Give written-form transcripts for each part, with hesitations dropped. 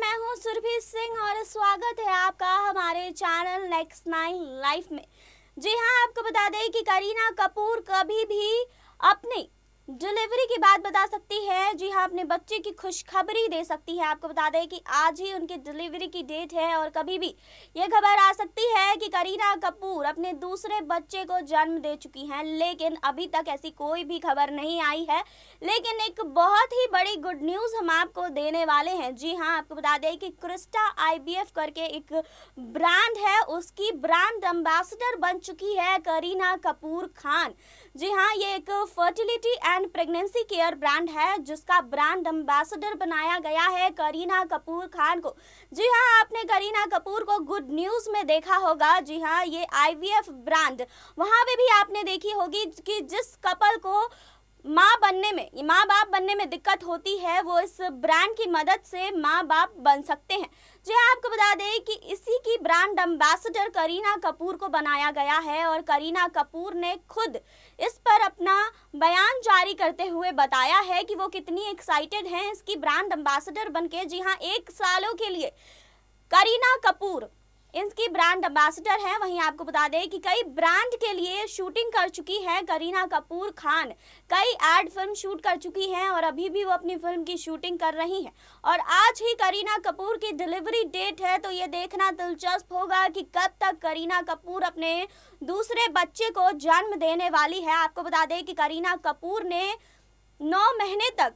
मैं हूं सुरभि सिंह और स्वागत है आपका हमारे चैनल नेक्स्ट नाइन लाइफ में। जी हां, आपको बता दें कि करीना कपूर कभी भी अपनी डिलीवरी की बात बता सकती है। जी हां, अपने बच्चे की खुशखबरी दे सकती है। आपको बता दें कि आज ही उनकी डिलीवरी की डेट है और कभी भी ये खबर आ सकती है कि करीना कपूर अपने दूसरे बच्चे को जन्म दे चुकी हैं, लेकिन अभी तक ऐसी कोई भी खबर नहीं आई है। लेकिन एक बहुत ही बड़ी गुड न्यूज़ हम आपको देने वाले हैं। जी हाँ, आपको बता दें कि क्रिस्टा IBF करके एक ब्रांड है, उसकी ब्रांड एम्बेसडर बन चुकी है करीना कपूर खान। जी हाँ, ये एक फर्टिलिटी प्रेगनेंसी केयर ब्रांड है जिसका ब्रांड एम्बेसडर बनाया गया है करीना कपूर खान को। जी हाँ, आपने करीना कपूर को गुड न्यूज़ में देखा होगा। जी हाँ, ये IVF ब्रांड वहाँ पे भी आपने देखी होगी कि जिस कपल को माँ बाप बनने में दिक्कत होती है, वो इस ब्रांड की मदद से माँ बाप बन सकते हैं। जी हाँ, आपको बता दें कि इसी की ब्रांड एम्बेसडर करीना कपूर को बनाया गया है और करीना कपूर ने खुद इस पर अपना बयान जारी करते हुए बताया है कि वो कितनी एक्साइटेड हैं इसकी ब्रांड एम्बेसडर बनके। जी हाँ, 1 सालों के लिए करीना कपूर इनकी ब्रांड एम्बेसडर है। वहीं आपको बता दें कि कई ब्रांड के लिए शूटिंग कर चुकी हैं करीना कपूर खान, कई एड फिल्म शूट कर चुकी हैं और अभी भी वो अपनी फिल्म की शूटिंग कर रही हैं। और आज ही करीना कपूर की डिलीवरी डेट है, तो ये देखना दिलचस्प होगा कि कब तक करीना कपूर अपने दूसरे बच्चे को जन्म देने वाली है। आपको बता दें कि करीना कपूर ने 9 महीने तक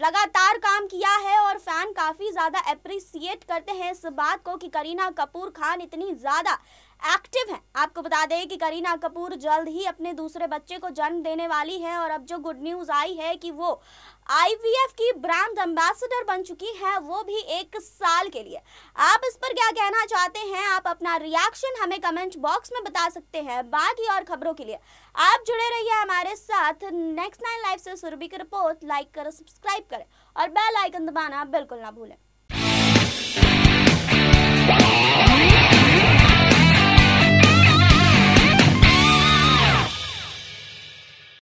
लगातार काम किया है और फैन काफ़ी ज़्यादा अप्रिसिएट करते हैं इस बात को कि करीना कपूर खान इतनी ज़्यादा एक्टिव हैं। आपको बता दें कि करीना कपूर जल्द ही अपने दूसरे बच्चे को जन्म देने वाली हैं और अब जो गुड न्यूज़ आई है कि वो IVF की ब्रांड एम्बेसडर बन चुकी हैं, वो भी 1 साल के लिए। आप इस पर क्या कहना चाहते हैं? आप अपना रिएक्शन हमें कमेंट बॉक्स में बता सकते हैं। बाकी और खबरों के लिए आप जुड़े रहिए हमारे साथ नेक्स्ट नाइन लाइफ से। सुरभि की रिपोर्ट। लाइक करें, सब्सक्राइब करें और बेल आइकन दबाना बिल्कुल ना भूलें।